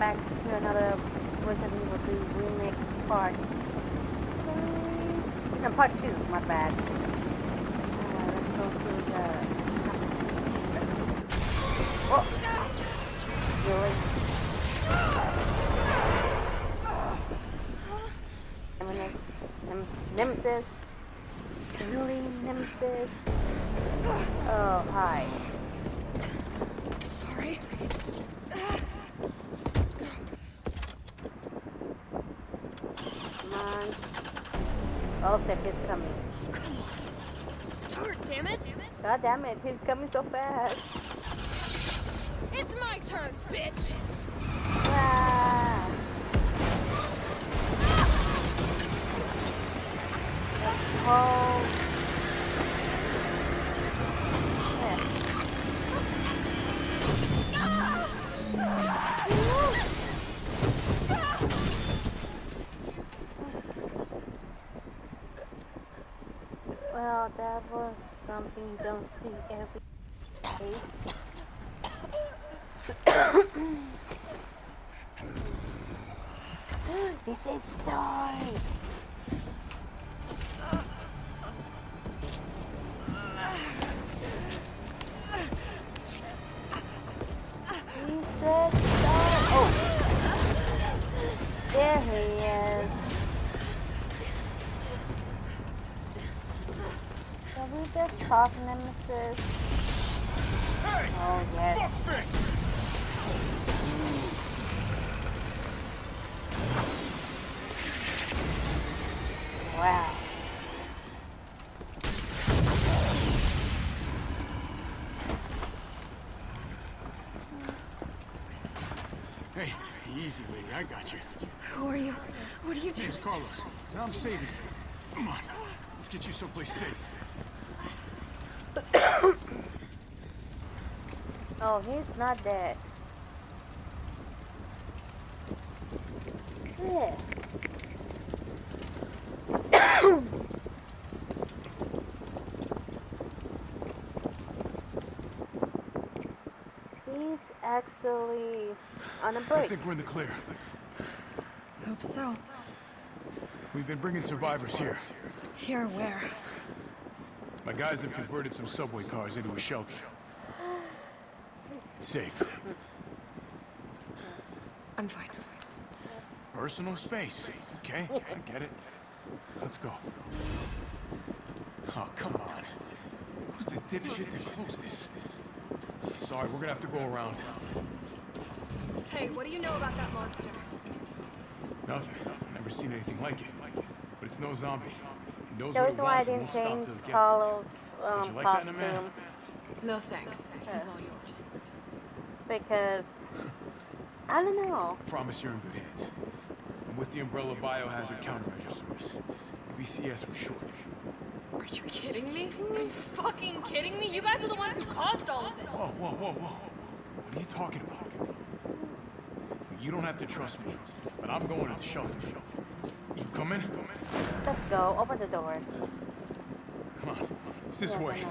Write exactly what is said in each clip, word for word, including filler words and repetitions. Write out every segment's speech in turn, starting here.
back to another Resident Evil two Remake part. Uh, no, part two, my bad. Uh, let's go to the... Whoa! Really? Nemesis. Nem Nemesis. Really? Nemesis. Oh, hi. Sorry. Come on. Oh, shit, he's coming. Come on. Start, damn it. God damn it, he's coming so fast. It's my turn, bitch. Ah. Ah. Oh. Well, that was something you don't see every day. This is story. Top Nemesis. Hey, oh yes. Fuck this. Wow. Hey, easy lady, I got you. Who are you? What are you doing? My name's Carlos, and I'm saving you. Come on, let's get you someplace safe. Oh, he's not dead. Yeah. He's actually on a break. I think we're in the clear. Hope so. We've been bringing survivors here. Here where? My guys have converted some subway cars into a shelter. It's safe. I'm fine. Personal space, okay? I get it. Let's go. Oh, come on. Who's the dipshit that closed this? Sorry, we're gonna have to go around. Hey, what do you know about that monster? Nothing. I've never seen anything like it. But it's no zombie. It knows what it wants and won't stop till it gets it. Would you like that in a man? No thanks. It's all yours. Because I don't know. I promise you're in good hands. I'm with the Umbrella Biohazard Countermeasure Service. B C S for short. Are you kidding me? Are you fucking kidding me? You guys are the ones who caused all of this. Whoa, whoa, whoa, whoa. What are you talking about? You don't have to trust me, but I'm going to the shelter. You coming? Let's go. Open the door. Come on. It's this yeah, way.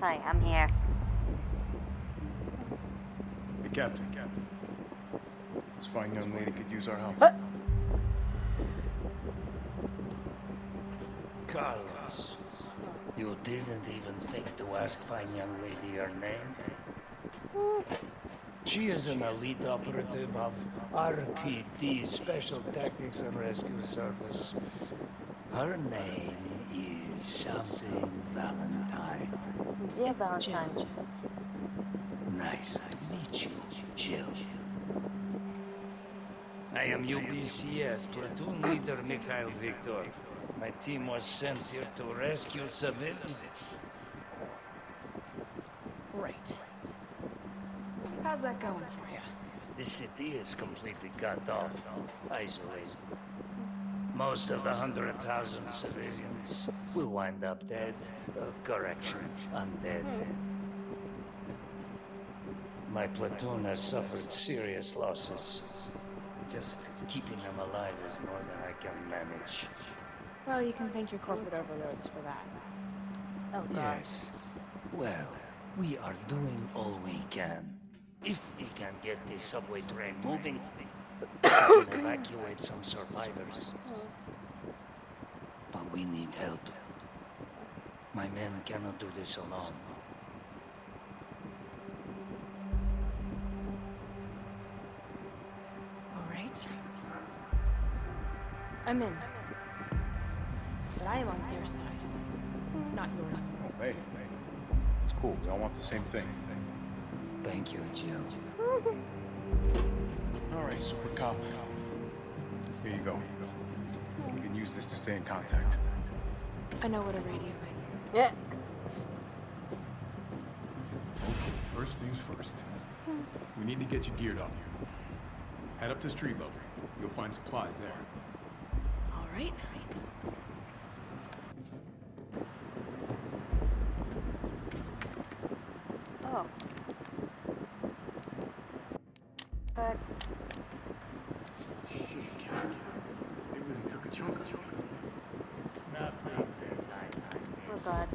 Hi, I'm here. Hey, Captain. Captain. This fine young lady could use our help. What? Carlos, you didn't even think to ask fine young lady her name? Mm. She is an elite operative of R P D, Special Tactics and Rescue Service. Her name is something Valentine. It's Jill. Nice to meet you, Jill. I am U B C S platoon leader Mikhail Viktor. My team was sent here to rescue civilians. Right. How's that going for you? The city is completely cut off, isolated. Most of the hundred thousand civilians will wind up dead, uh, correction, undead. Hmm. My platoon has suffered serious losses. Just keeping them alive is more than I can manage. Well, you can thank your corporate overlords for that. Oh, God. Yes. Well, we are doing all we can. If we can get the subway train moving, we can evacuate some survivors. But we need help. My men cannot do this alone. All right. I'm in. But I am on their side, not yours. Hey, hey. It's cool. We all want the same thing. Thank you, Jill. All right, Super Cop. Here you go. You can use this to stay in contact. I know what a radio is. Yeah. Okay, first things first. We need to get you geared up. Head up to street level. You'll find supplies there. All right. Oh. But... Shit, God. They really took a chunk of you. Oh, God.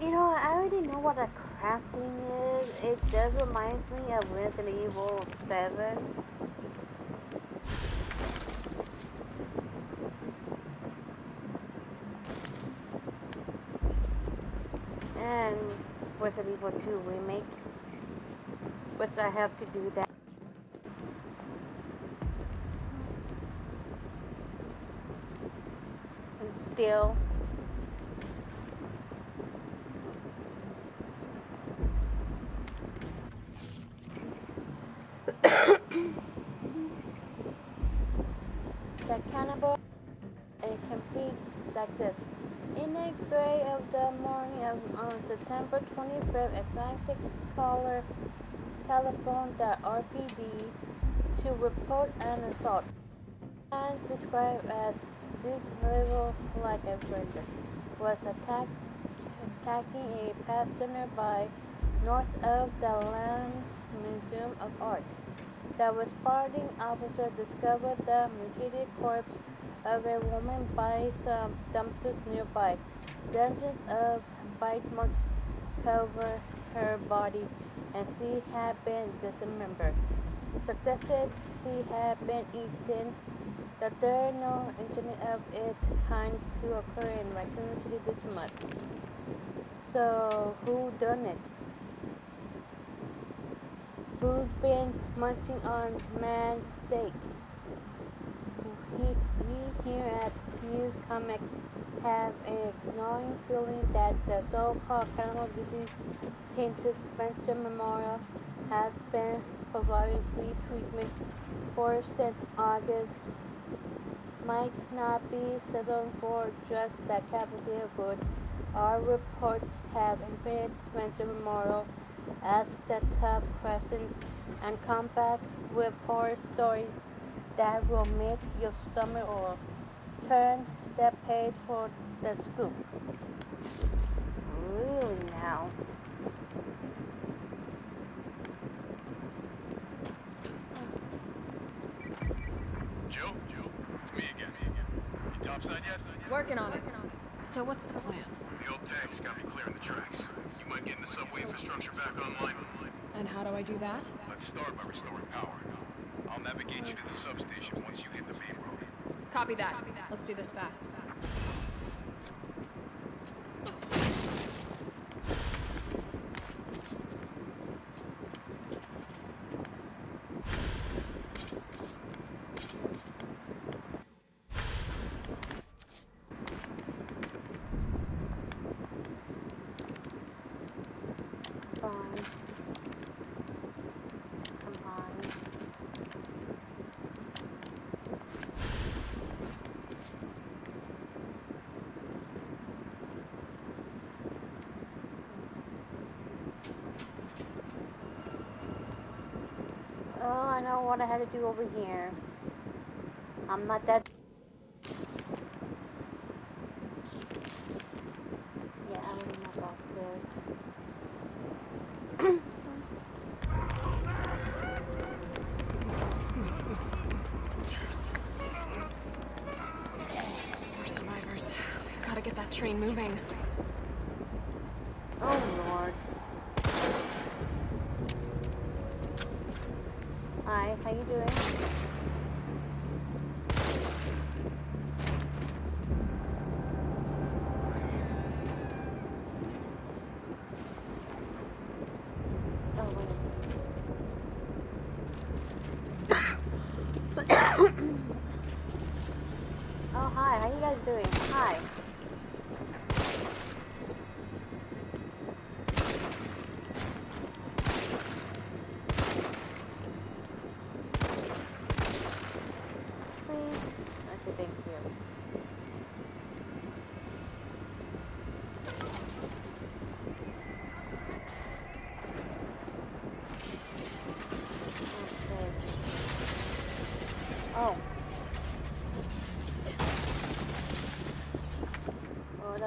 You know, I already know what a crafting is. It does remind me of Resident Evil seven. And Resident Evil two Remake. Which I have to do that. And still... September twenty-fifth at nine six caller telephone that R P D to report an assault and described as this little flag operator was attacked attacking a past dinner by north of the Land Museum of Art. The responding officer discovered the mutilated corpse of a woman by some dumpsters nearby. Dozens of bite marks cover her body and she had been dismembered. Suggested she had been eaten. The third known incident of its kind to occur in Raccoon City this month. So who done it? Who's been munching on man's steak? We, we here at News Comic have an ignoring feeling that the so-called criminal disease painted Spencer Memorial has been providing free treatment for since August might not be settled for just that capital good. Our reports have invaded Spencer Memorial, asked the tough questions, and come back with horror stories that will make your stomach or turn that page for the scoop. Really now? Jill? Jill? It's me again, me again. You topside yet? Working on it. So what's the plan? The old tank's got me clearing the tracks. You might get the subway infrastructure back online. And how do I do that? Let's start by restoring power. I'll navigate you to the substation once you hit the main road. Copy that. Copy that. Let's do this fast. What I had to do over here. I'm not that. Yeah, I'm not off this. train moving. Oh, Lord. Hi, how you doing? I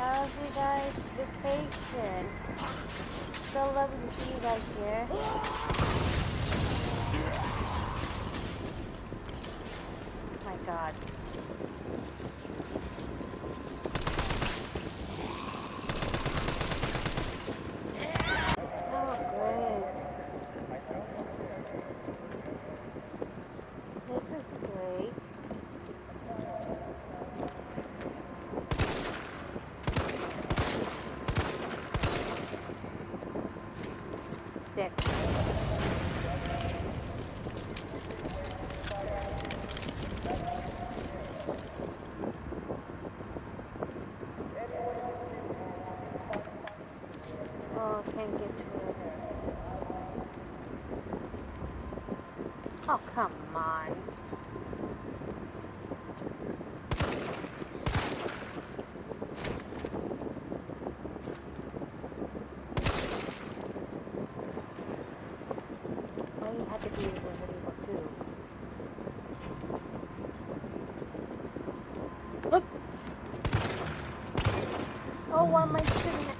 Oh, come on. Why you had to be with people too? Look! Oh, why am I sitting there?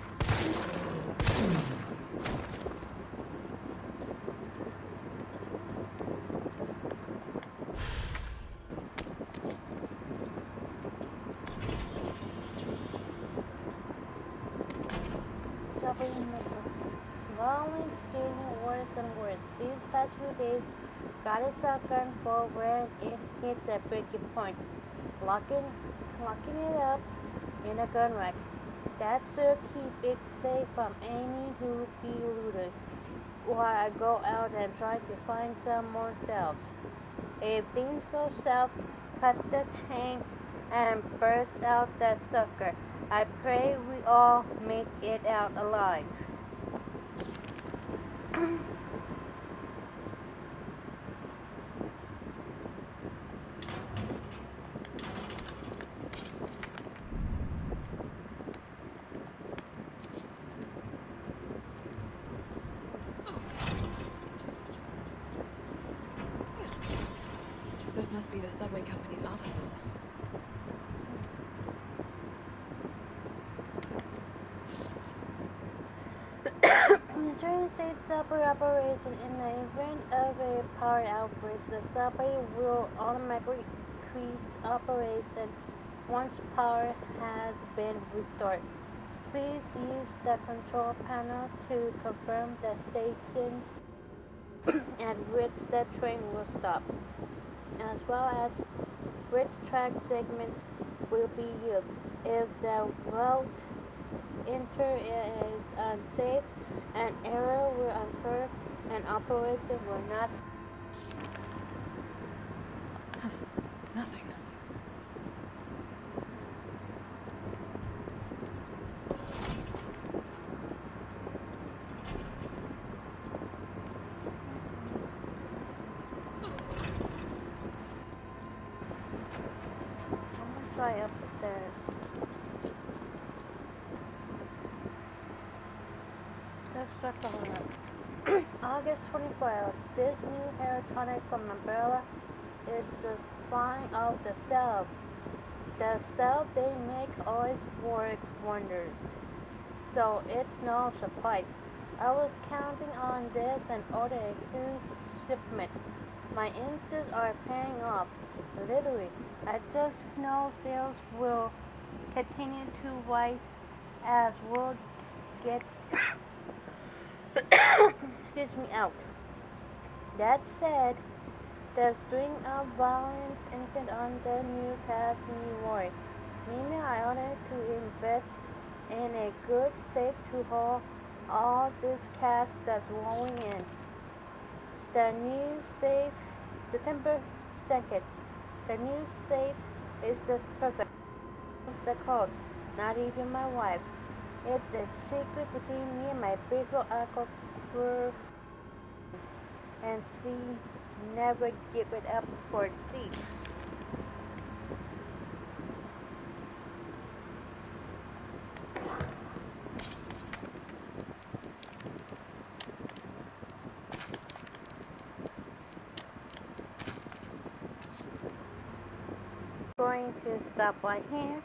At breaking point, locking, locking it up in a gun rack. That should keep it safe from any who-be looters. While I go out and try to find some more cells. If things go south, cut the chain and burst out that sucker. I pray we all make it out alive. Operation in the event of a power outbreak, the subway will automatically increase operation once power has been restored. Please use the control panel to confirm the station at which the train will stop, as well as which track segments will be used. If the route enter is unsafe, an error will occur and operation will not. Nothing. try upstairs. Let's check the horror. August twenty-fourth, this new hair tonic from Umbrella is the spine of the self. The stuff they make always works wonders, so it's no surprise. I was counting on this and ordered a soon shipment. My interests are paying off, literally. I just know sales will continue to rise as world gets excuse me out. That said, the string of violence incident on the news has me worried. Meaning I wanted to invest in a good safe to hold all this cash that's rolling in. The new safe, September second. The new safe is just perfect. The code, not even my wife. It's a secret between me and my faithful uncle and see. Never give it up for thief. Going to stop right here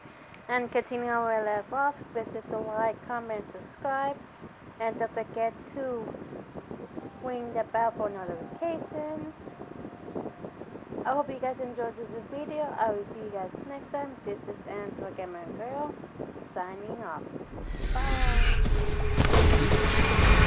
and continue our left off. Visit the like, comment, subscribe, and don't forget to ring the bell for notifications. I hope you guys enjoyed this video. I will see you guys next time. This is AngelaGamergirl signing off. Bye.